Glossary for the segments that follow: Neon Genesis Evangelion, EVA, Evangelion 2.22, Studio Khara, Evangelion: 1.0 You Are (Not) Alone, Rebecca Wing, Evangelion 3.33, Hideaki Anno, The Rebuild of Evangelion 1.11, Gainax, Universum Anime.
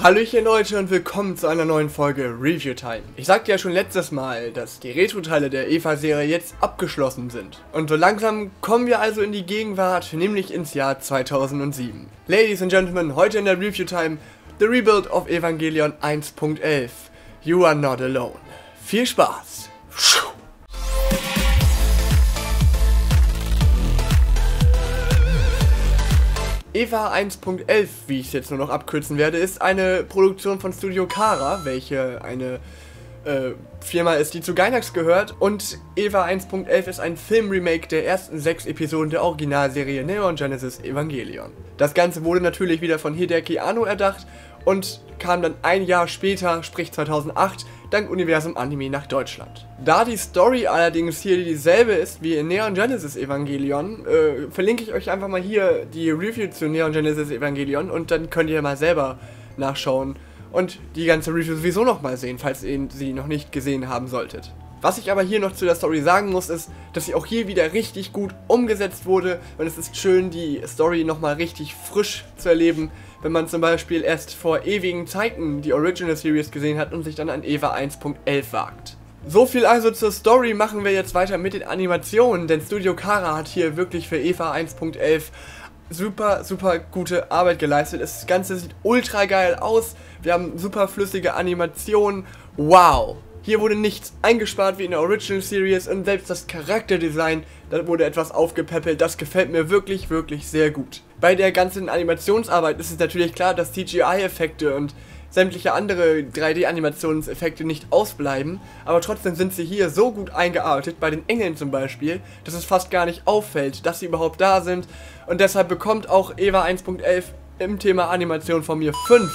Hallöchen Leute und willkommen zu einer neuen Folge Review Time. Ich sagte ja schon letztes Mal, dass die Retro-Teile der EVA-Serie jetzt abgeschlossen sind. Und so langsam kommen wir also in die Gegenwart, nämlich ins Jahr 2007. Ladies and Gentlemen, heute in der Review Time The Rebuild of Evangelion 1.11. You are not alone. Viel Spaß! EVA 1.11, wie ich es jetzt nur noch abkürzen werde, ist eine Produktion von Studio Khara, welche eine Firma ist, die zu Gainax gehört. Und EVA 1.11 ist ein Filmremake der ersten 6 Episoden der Originalserie Neon Genesis Evangelion. Das Ganze wurde natürlich wieder von Hideaki Anno erdacht und kam dann ein Jahr später, sprich 2008, dank Universum Anime nach Deutschland. Da die Story allerdings hier dieselbe ist wie in Neon Genesis Evangelion, verlinke ich euch einfach mal hier die Review zu Neon Genesis Evangelion und dann könnt ihr mal selber nachschauen und die ganze Review sowieso nochmal sehen, falls ihr sie noch nicht gesehen haben solltet. Was ich aber hier noch zu der Story sagen muss, ist, dass sie auch hier wieder richtig gut umgesetzt wurde und es ist schön, die Story nochmal richtig frisch zu erleben, wenn man zum Beispiel erst vor ewigen Zeiten die Original Series gesehen hat und sich dann an EVA 1.11 wagt. So viel also zur Story, machen wir jetzt weiter mit den Animationen, denn Studio Khara hat hier wirklich für EVA 1.11 super gute Arbeit geleistet. Das Ganze sieht ultra geil aus, wir haben super flüssige Animationen, wow! Hier wurde nichts eingespart wie in der Original Series und selbst das Charakterdesign, da wurde etwas aufgepäppelt, das gefällt mir wirklich sehr gut. Bei der ganzen Animationsarbeit ist es natürlich klar, dass CGI-Effekte und sämtliche andere 3D-Animationseffekte nicht ausbleiben, aber trotzdem sind sie hier so gut eingearbeitet, bei den Engeln zum Beispiel, dass es fast gar nicht auffällt, dass sie überhaupt da sind, und deshalb bekommt auch EVA 1.11 im Thema Animation von mir 5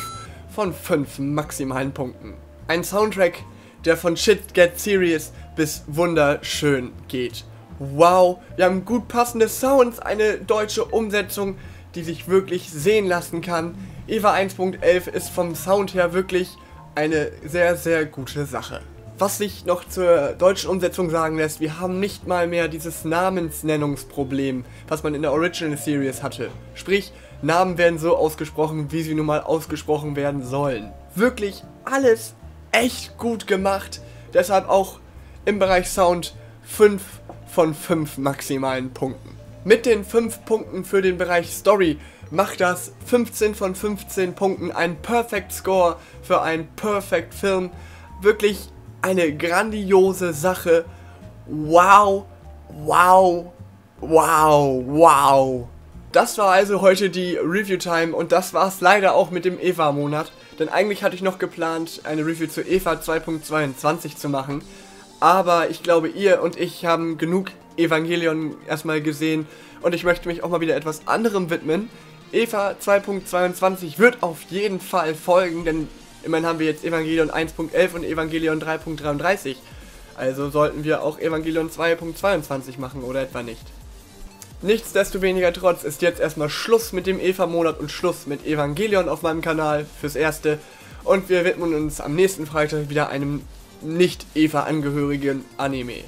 von 5 maximalen Punkten. Ein Soundtrack, der von Shit Get Serious bis wunderschön geht. Wow, wir haben gut passende Sounds, eine deutsche Umsetzung, die sich wirklich sehen lassen kann. EVA 1.11 ist vom Sound her wirklich eine sehr gute Sache. Was sich noch zur deutschen Umsetzung sagen lässt, wir haben nicht mal mehr dieses Namensnennungsproblem, was man in der Original Series hatte. Sprich, Namen werden so ausgesprochen, wie sie nun mal ausgesprochen werden sollen. Wirklich alles echt gut gemacht, deshalb auch im Bereich Sound 5 von 5 maximalen Punkten. Mit den 5 Punkten für den Bereich Story macht das 15 von 15 Punkten ein Perfect Score für einen Perfect Film. Wirklich eine grandiose Sache. Wow. Das war also heute die Review Time und das war's leider auch mit dem EVA-Monat. Denn eigentlich hatte ich noch geplant, eine Review zu EVA 2.22 zu machen, aber ich glaube, ihr und ich haben genug Evangelion erstmal gesehen und ich möchte mich auch mal wieder etwas anderem widmen. EVA 2.22 wird auf jeden Fall folgen, denn immerhin haben wir jetzt Evangelion 1.11 und Evangelion 3.33, also sollten wir auch Evangelion 2.22 machen oder etwa nicht. Nichtsdestoweniger ist jetzt erstmal Schluss mit dem EVA-Monat und Schluss mit Evangelion auf meinem Kanal fürs Erste. Und wir widmen uns am nächsten Freitag wieder einem nicht-EVA-angehörigen Anime.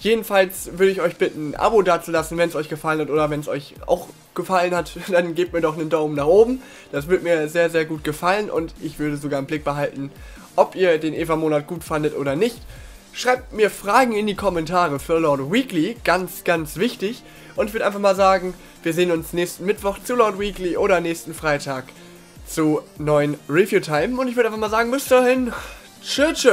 Jedenfalls würde ich euch bitten, ein Abo dazulassen, wenn es euch gefallen hat, oder wenn es euch auch gefallen hat, dann gebt mir doch einen Daumen nach oben. Das wird mir sehr gut gefallen und ich würde sogar im Blick behalten, ob ihr den EVA-Monat gut fandet oder nicht. Schreibt mir Fragen in die Kommentare für Lord Weekly, ganz wichtig. Und ich würde einfach mal sagen, wir sehen uns nächsten Mittwoch zu Lord Weekly oder nächsten Freitag zu neuen Review Time. Und ich würde einfach mal sagen, bis dahin, tschö.